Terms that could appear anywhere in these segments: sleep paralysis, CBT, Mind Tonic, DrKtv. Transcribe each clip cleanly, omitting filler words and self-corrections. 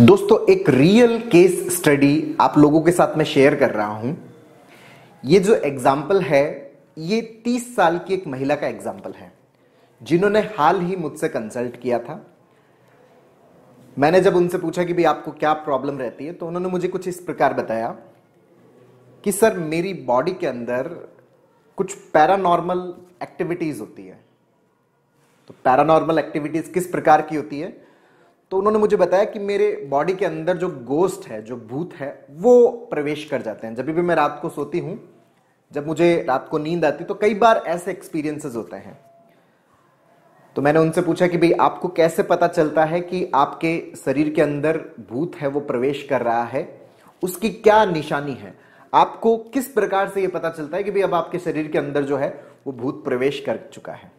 दोस्तों एक real case study आप लोगों के साथ मैं शेयर कर रहा हूं। ये जो एग्जाम्पल है ये 30 साल की एक महिला का एग्जाम्पल है जिन्होंने हाल ही मुझसे कंसल्ट किया था। मैंने जब उनसे पूछा कि भाई आपको क्या प्रॉब्लम रहती है तो उन्होंने मुझे कुछ इस प्रकार बताया कि सर मेरी बॉडी के अंदर कुछ पैरानॉर्मल एक्टिविटीज़ होती है। तो पैरानॉर्मल एक्टिविटीज़ किस प्रकार की होती है तो उन्होंने मुझे बताया कि मेरे बॉडी के अंदर जो गोस्ट है, जो भूत है, वो प्रवेश कर जाते हैं। जब भी मैं रात को सोती हूँ, जब मुझे रात को नींद आती तो कई बार ऐसे एक्सपीरियंसेस होते हैं। तो मैंने उनसे पूछा कि भाई आपको कैसे पता चलता है कि आपके शरीर के अंदर भूत है वो प्रवेश कर रहा है, उसकी क्या निशानी है, आपको किस प्रकार से ये पता चलता है कि भाई अब आपके शरीर के अंदर जो है वो भूत प्रवेश कर चुका है।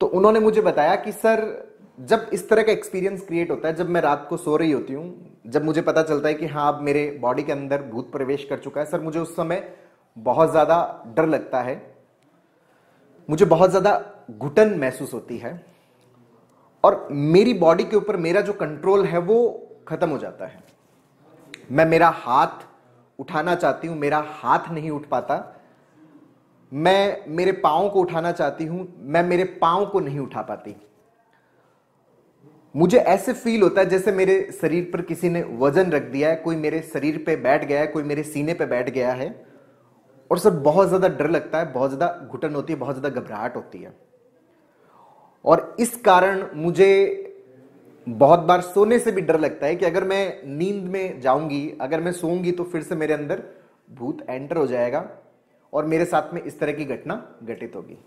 तो उन्होंने मुझे बताया कि सर जब इस तरह का एक्सपीरियंस क्रिएट होता है, जब मैं रात को सो रही होती हूँ, जब मुझे पता चलता है कि हाँ अब मेरे बॉडी के अंदर भूत प्रवेश कर चुका है, सर मुझे उस समय बहुत ज़्यादा डर लगता है, मुझे बहुत ज़्यादा घुटन महसूस होती है और मेरी बॉडी के ऊपर मेरा जो कंट्रोल है वो ख़त्म हो जाता है। मैं मेरा हाथ उठाना चाहती हूँ, मेरा हाथ नहीं उठ पाता। मैं मेरे पाँव को उठाना चाहती हूँ, मैं मेरे पाँव को नहीं उठा पाती। मुझे ऐसे फील होता है जैसे मेरे शरीर पर किसी ने वजन रख दिया है, कोई मेरे शरीर पे बैठ गया है, कोई मेरे सीने पे बैठ गया है और सर बहुत ज़्यादा डर लगता है, बहुत ज़्यादा घुटन होती है, बहुत ज़्यादा घबराहट होती है। और इस कारण मुझे बहुत बार सोने से भी डर लगता है कि अगर मैं नींद में जाऊंगी, अगर मैं सोऊंगी तो फिर से मेरे अंदर भूत एंटर हो जाएगा और मेरे साथ में इस तरह की घटना घटित होगी।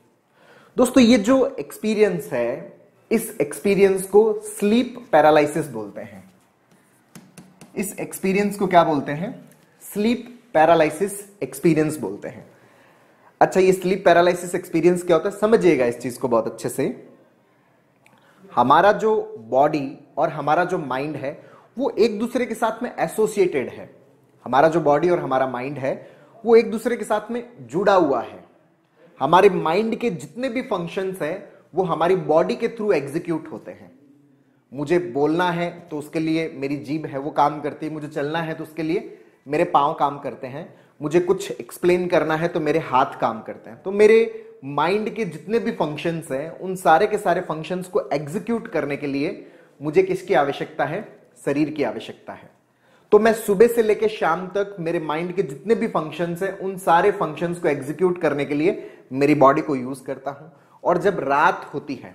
दोस्तों ये जो एक्सपीरियंस है, इस एक्सपीरियंस को स्लीप पैरालिसिस बोलते हैं। इस एक्सपीरियंस को क्या बोलते हैं? स्लीप पैरालिसिस एक्सपीरियंस बोलते हैं। अच्छा, ये स्लीप पैरालिसिस एक्सपीरियंस क्या होता है समझिएगा इस चीज को बहुत अच्छे से। हमारा जो बॉडी और हमारा जो माइंड है वो एक दूसरे के साथ में एसोसिएटेड है। हमारा जो बॉडी और हमारा माइंड है वो एक दूसरे के साथ में जुड़ा हुआ है। हमारे माइंड के जितने भी फंक्शंस हैं वो हमारी बॉडी के थ्रू एग्जीक्यूट होते हैं। मुझे बोलना है तो उसके लिए मेरी जीभ है वो काम करती है, मुझे चलना है तो उसके लिए मेरे पाँव काम करते हैं, मुझे कुछ एक्सप्लेन करना है तो मेरे हाथ काम करते हैं। तो मेरे माइंड के जितने भी फंक्शंस हैं उन सारे के सारे फंक्शंस को एग्जीक्यूट करने के लिए मुझे किसकी आवश्यकता है? शरीर की आवश्यकता है। तो मैं सुबह से लेकर शाम तक मेरे माइंड के जितने भी फंक्शंस हैं उन सारे फंक्शंस को एग्जीक्यूट करने के लिए मेरी बॉडी को यूज़ करता हूँ। और जब रात होती है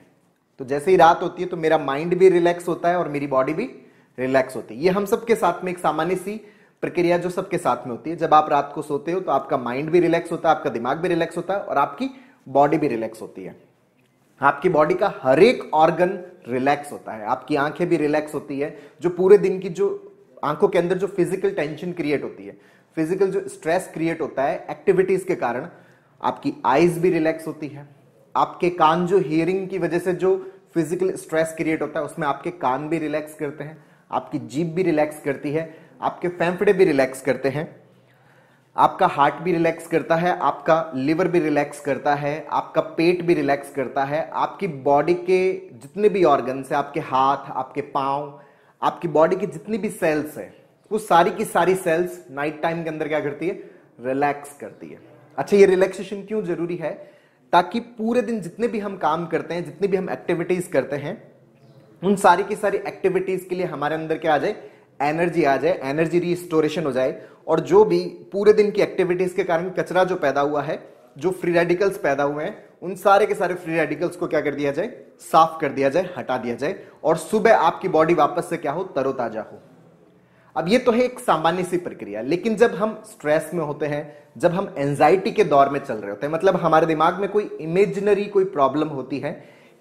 तो जैसे ही रात होती है तो मेरा माइंड भी रिलैक्स होता है और मेरी बॉडी भी रिलैक्स होती है। ये हम सबके साथ में एक सामान्य सी प्रक्रिया जो सबके साथ में होती है। जब आप रात को सोते हो तो आपका माइंड भी रिलैक्स होता है, आपका दिमाग भी रिलैक्स होता है और आपकी बॉडी भी रिलैक्स होती है। आपकी बॉडी का हर एक ऑर्गन रिलैक्स होता है, आपकी आंखें भी रिलैक्स होती है। जो पूरे दिन की जो आंखों के अंदर जो फिजिकल टेंशन क्रिएट होती है, फिजिकल जो स्ट्रेस क्रिएट होता है एक्टिविटीज के कारण, आपकी आईज भी रिलैक्स होती है। आपके कान जो हियरिंग की वजह से जो फिजिकल स्ट्रेस क्रिएट होता है उसमें आपके कान भी रिलैक्स करते हैं, आपकी जीभ भी रिलैक्स करती है, आपके फेफड़े भी रिलैक्स करते हैं, आपका हार्ट भी रिलैक्स करता है, आपका लिवर भी रिलैक्स करता है, आपका पेट भी रिलैक्स करता है। आपकी बॉडी के जितने भी ऑर्गन्स हैं, आपके हाथ, आपके पाँव, आपकी बॉडी की जितनी भी सेल्स हैं वो सारी की सारी सेल्स नाइट टाइम के अंदर क्या करती है? रिलैक्स करती है। अच्छा, ये रिलैक्सेशन क्यों जरूरी है? ताकि पूरे दिन जितने भी हम काम करते हैं, जितनी भी हम एक्टिविटीज़ करते हैं, उन सारी की सारी एक्टिविटीज़ के लिए हमारे अंदर क्या आ जाए? एनर्जी आ जाए, एनर्जी रिस्टोरेशन हो जाए और जो भी पूरे दिन की एक्टिविटीज़ के कारण कचरा जो पैदा हुआ है, जो फ्री रेडिकल्स पैदा हुए हैं, उन सारे के सारे फ्री रेडिकल्स को क्या कर दिया जाए? साफ कर दिया जाए, हटा दिया जाए और सुबह आपकी बॉडी वापस से क्या हो? तरोताजा हो। अब ये तो है एक सामान्य सी प्रक्रिया, लेकिन जब हम स्ट्रेस में होते हैं, जब हम एंजाइटी के दौर में चल रहे होते हैं, मतलब हमारे दिमाग में कोई इमेजिनरी कोई प्रॉब्लम होती है,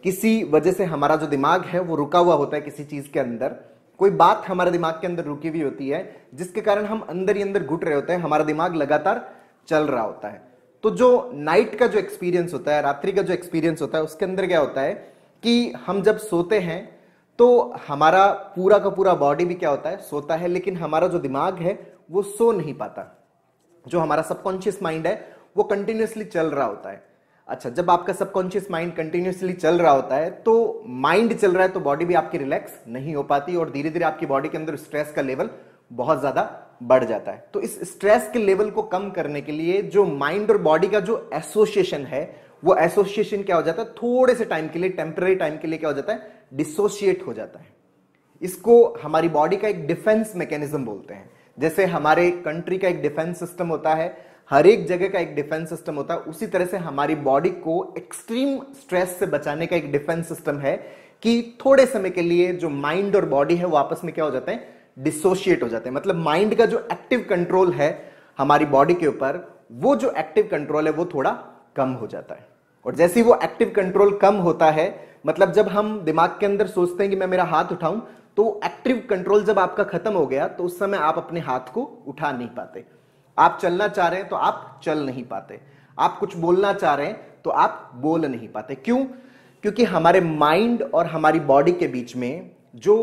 किसी वजह से हमारा जो दिमाग है वो रुका हुआ होता है, किसी चीज़ के अंदर कोई बात हमारे दिमाग के अंदर रुकी हुई होती है जिसके कारण हम अंदर ही अंदर घुट रहे होते हैं, हमारा दिमाग लगातार चल रहा होता है। तो जो नाइट का जो एक्सपीरियंस होता है, रात्रि का जो एक्सपीरियंस होता है, उसके अंदर क्या होता है कि हम जब सोते हैं तो हमारा पूरा का पूरा बॉडी भी क्या होता है? सोता है, लेकिन हमारा जो दिमाग है वो सो नहीं पाता। जो हमारा सबकॉन्शियस माइंड है वो कंटिन्यूसली चल रहा होता है। अच्छा, जब आपका सबकॉन्शियस माइंड कंटिन्यूसली चल रहा होता है तो माइंड चल रहा है तो बॉडी भी आपकी रिलैक्स नहीं हो पाती और धीरे धीरे आपकी बॉडी के अंदर स्ट्रेस का लेवल बहुत ज्यादा बढ़ जाता है। तो इस स्ट्रेस के लेवल को कम करने के लिए जो माइंड और बॉडी का जो एसोसिएशन है वो एसोसिएशन क्या हो जाता है, थोड़े से टाइम के लिए, टेम्पररी टाइम के लिए क्या हो जाता है, डिसोसिएट हो जाता है। इसको हमारी बॉडी का एक डिफेंस मैकेनिज्म बोलते हैं। जैसे हमारे कंट्री का एक डिफेंस सिस्टम होता है, हर एक जगह का एक डिफेंस सिस्टम होता है, उसी तरह से हमारी बॉडी को एक्सट्रीम स्ट्रेस से बचाने का एक डिफेंस सिस्टम है कि थोड़े समय के लिए जो माइंड और बॉडी है वो आपस में क्या हो जाते हैं, डिसोशिएट हो जाते हैं। मतलब माइंड का जो एक्टिव कंट्रोल है हमारी बॉडी के ऊपर, वो जो एक्टिव कंट्रोल है वो थोड़ा कम हो जाता है। और जैसे ही वो एक्टिव कंट्रोल कम होता है, मतलब जब हम दिमाग के अंदर सोचते हैं कि मैं मेरा हाथ उठाऊं, तो एक्टिव कंट्रोल जब आपका खत्म हो गया तो उस समय आप अपने हाथ को उठा नहीं पाते। आप चलना चाह रहे हैं तो आप चल नहीं पाते, आप कुछ बोलना चाह रहे हैं तो आप बोल नहीं पाते। क्यों? क्योंकि हमारे माइंड और हमारी बॉडी के बीच में जो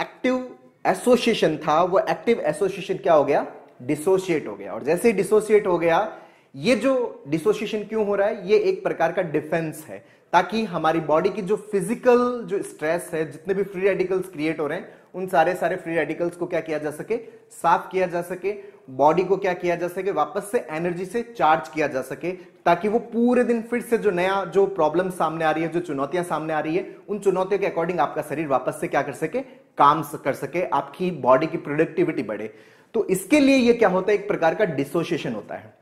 एक्टिव एसोसिएशन था वो एक्टिव एसोसिएशन क्या हो गया, डिसोशिएट हो गया। और जैसे ही डिसोशिएट हो गया, ये जो डिसोशिएशन क्यों हो रहा है, ये एक प्रकार का डिफेंस है ताकि हमारी बॉडी की जो फिजिकल जो स्ट्रेस है, जितने भी फ्री रेडिकल्स क्रिएट हो रहे हैं उन सारे फ्री रेडिकल्स को क्या किया जा सके, साफ किया जा सके, बॉडी को क्या किया जा सके, वापस से एनर्जी से चार्ज किया जा सके, ताकि वो पूरे दिन फिर से जो नया जो प्रॉब्लम सामने आ रही है, जो चुनौतियां सामने आ रही है, उन चुनौतियों के अकॉर्डिंग आपका शरीर वापस से क्या कर सके, काम कर सके, आपकी बॉडी की प्रोडक्टिविटी बढ़े। तो इसके लिए ये क्या होता है, एक प्रकार का डिसोसिएशन होता है।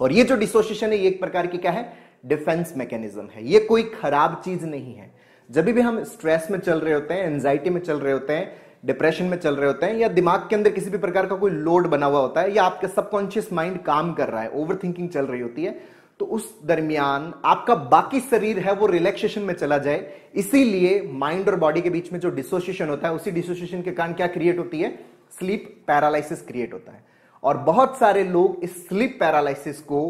और ये जो डिसोसिएशन है ये एक प्रकार की क्या है, डिफेंस मैकेनिज्म है। ये कोई खराब चीज नहीं है। जब भी हम स्ट्रेस में चल रहे होते हैं, एंजाइटी में चल रहे होते हैं, डिप्रेशन में चल रहे होते हैं, या दिमाग के अंदर किसी भी प्रकार का कोई लोड बना हुआ होता है, या आपका सबकॉन्शियस माइंड काम कर रहा है, ओवरथिंकिंग चल रही होती है, तो उस दरमियान आपका बाकी शरीर है वो रिलैक्सेशन में चला जाए, इसीलिए माइंड और बॉडी के बीच में जो डिसोसिएशन होता है, उसी डिसोसिएशन के कारण क्या क्रिएट होती है, स्लीप पैरालिसिस क्रिएट होता है। और बहुत सारे लोग इस स्लीप पैरालिसिस को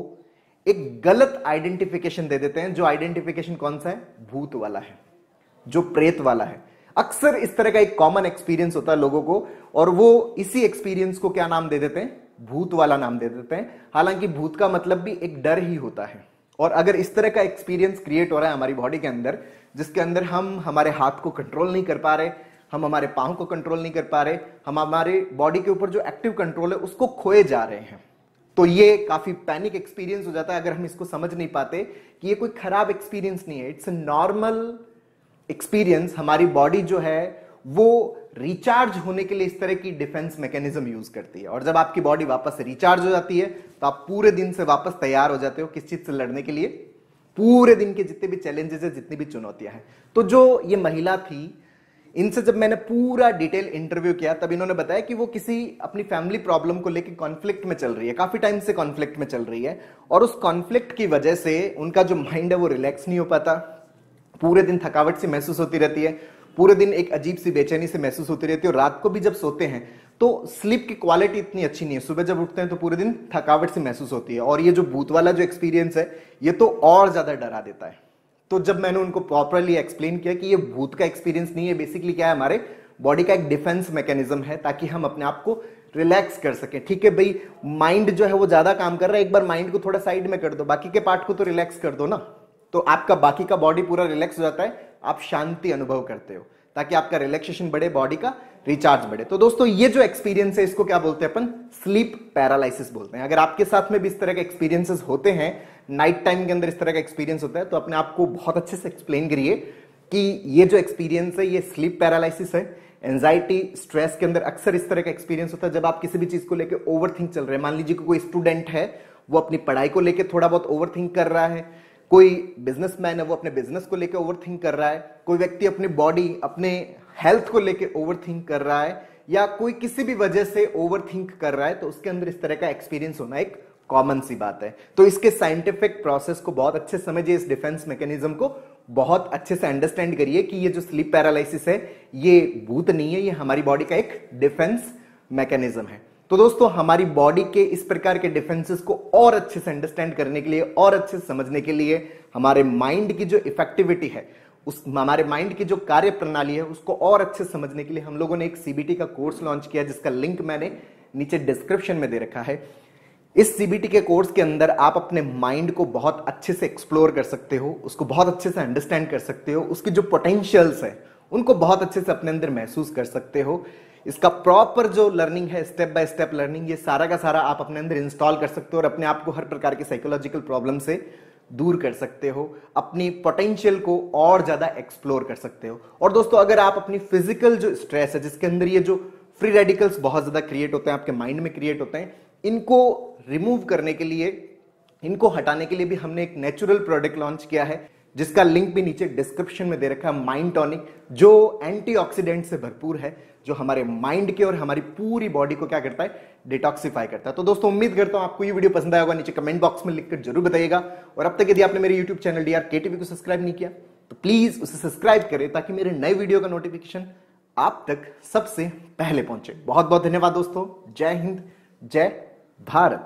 एक गलत आइडेंटिफिकेशन दे देते हैं, जो आइडेंटिफिकेशन कौन सा है, भूत वाला है, जो प्रेत वाला है। अक्सर इस तरह का एक कॉमन एक्सपीरियंस होता है लोगों को, और वो इसी एक्सपीरियंस को क्या नाम दे देते हैं, भूत वाला नाम दे देते हैं। हालांकि भूत का मतलब भी एक डर ही होता है। और अगर इस तरह का एक्सपीरियंस क्रिएट हो रहा है हमारी बॉडी के अंदर, जिसके अंदर हम हमारे हाथ को कंट्रोल नहीं कर पा रहे, हम हमारे पाँव को कंट्रोल नहीं कर पा रहे, हम हमारे बॉडी के ऊपर जो एक्टिव कंट्रोल है उसको खोए जा रहे हैं, तो ये काफी पैनिक एक्सपीरियंस हो जाता है। अगर हम इसको समझ नहीं पाते कि ये कोई खराब एक्सपीरियंस नहीं है, इट्स अ नॉर्मल एक्सपीरियंस। हमारी बॉडी जो है वो रिचार्ज होने के लिए इस तरह की डिफेंस मैकेनिज्म यूज करती है, और जब आपकी बॉडी वापस रिचार्ज हो जाती है तो आप पूरे दिन से वापस तैयार हो जाते हो किस चीज से लड़ने के लिए, पूरे दिन के जितने भी चैलेंजेस है, जितनी भी चुनौतियां हैं। तो जो ये महिला थी, इनसे जब मैंने पूरा डिटेल इंटरव्यू किया, तब इन्होंने बताया कि वो किसी अपनी फैमिली प्रॉब्लम को लेकर कॉन्फ्लिक्ट में चल रही है, काफी टाइम से कॉन्फ्लिक्ट में चल रही है, और उस कॉन्फ्लिक्ट की वजह से उनका जो माइंड है वो रिलैक्स नहीं हो पाता, पूरे दिन थकावट सी महसूस होती रहती है, पूरे दिन एक अजीब सी बेचैनी से महसूस होती रहती है, और रात को भी जब सोते हैं तो स्लीप की क्वालिटी इतनी अच्छी नहीं है, सुबह जब उठते हैं तो पूरे दिन थकावट सी महसूस होती है। और ये जो भूत वाला जो एक्सपीरियंस है ये तो और ज्यादा डरा देता है। तो जब मैंने उनको प्रॉपरली एक्सप्लेन किया कि ये भूत का एक्सपीरियंस नहीं है, बेसिकली क्या है, हमारे बॉडी का एक डिफेंस मैकेनिज्म है ताकि हम अपने आप को रिलैक्स कर सकें। ठीक है भाई, माइंड जो है वो ज्यादा काम कर रहा है, एक बार माइंड को थोड़ा साइड में कर दो, बाकी के पार्ट को तो रिलैक्स कर दो ना, तो आपका बाकी का बॉडी पूरा रिलैक्स हो जाता है, आप शांति अनुभव करते हो ताकि आपका रिलैक्सेशन बढ़े, बॉडी का रिचार्ज बढ़े। तो दोस्तों ये जो एक्सपीरियंस है इसको क्या बोलते हैं अपन, स्लीप पैरालिसिस बोलते हैं। अगर आपके साथ में भी इस तरह के एक्सपीरियंसेस होते हैं, नाइट टाइम के अंदर इस तरह का एक्सपीरियंस होता है, तो अपने आप को बहुत अच्छे से एक्सप्लेन करिए कि ये जो एक्सपीरियंस है ये स्लीप पैरालिसिस है। एंजाइटी स्ट्रेस के अंदर अक्सर इस तरह का एक्सपीरियंस होता है, जब आप किसी भी चीज को लेकर ओवरथिंक चल रहे हैं। मान लीजिए कोई स्टूडेंट है, वो अपनी पढ़ाई को लेकर थोड़ा बहुत ओवरथिंक कर रहा है, कोई बिजनेसमैन है वो अपने बिजनेस को लेकर ओवरथिंक कर रहा है, कोई व्यक्ति अपनी बॉडी, अपने हेल्थ को लेकर ओवरथिंक कर रहा है, या कोई किसी भी वजह से ओवरथिंक कर रहा है, तो उसके अंदर इस तरह का एक्सपीरियंस होना एक कॉमन सी बात है। तो इसके साइंटिफिक प्रोसेस को बहुत अच्छे समझिए, इस डिफेंस मैकेनिज्म को बहुत अच्छे से अंडरस्टैंड करिए कि ये जो स्लीप पैरालिसिस है ये भूत नहीं है, ये हमारी बॉडी का एक डिफेंस मैकेनिज्म है। तो दोस्तों हमारी बॉडी के इस प्रकार के डिफेंसेस को और अच्छे से अंडरस्टैंड करने के लिए और अच्छे से समझने के लिए हमारे माइंड की जो इफेक्टिविटी है, उस हमारे माइंड की जो कार्य प्रणाली है, उसको और अच्छे से समझने के लिए हम लोगों ने एक CBT का कोर्स लॉन्च किया, जिसका लिंक मैंने नीचे डिस्क्रिप्शन में दे रखा है। इस CBT के कोर्स के अंदर आप अपने माइंड को बहुत अच्छे से एक्सप्लोर कर सकते हो, उसको बहुत अच्छे से अंडरस्टैंड कर सकते हो, उसके जो पोटेंशियल्स हैं उनको बहुत अच्छे से अपने अंदर महसूस कर सकते हो। इसका प्रॉपर जो लर्निंग है, स्टेप बाय स्टेप लर्निंग, ये सारा का सारा आप अपने अंदर इंस्टॉल कर सकते हो और अपने आप को हर प्रकार के साइकोलॉजिकल प्रॉब्लम से दूर कर सकते हो, अपनी पोटेंशियल को और ज़्यादा एक्सप्लोर कर सकते हो। और दोस्तों, अगर आप अपनी फिजिकल जो स्ट्रेस है जिसके अंदर ये जो फ्री रेडिकल्स बहुत ज़्यादा क्रिएट होते हैं, आपके माइंड में क्रिएट होते हैं, इनको रिमूव करने के लिए, इनको हटाने के लिए भी हमने एक नेचुरल प्रोडक्ट लॉन्च किया है जिसका लिंक भी नीचे डिस्क्रिप्शन में दे रखा है। माइंड टॉनिक, जो एंटीऑक्सीडेंट से भरपूर है, जो हमारे माइंड के और हमारी पूरी बॉडी को क्या करता है, डिटॉक्सिफाई करता है। तो दोस्तों, उम्मीद करता हूं आपको ये वीडियो पसंद आया होगा। नीचे कमेंट बॉक्स में लिखकर जरूर बताइएगा। और अब तक यदि आपने मेरे YouTube channel DR K TV को सब्सक्राइब नहीं किया तो प्लीज उसे सब्सक्राइब करें ताकि मेरे नए वीडियो का नोटिफिकेशन आप तक सबसे पहले पहुंचे। बहुत बहुत धन्यवाद दोस्तों। जय हिंद, जय भारत।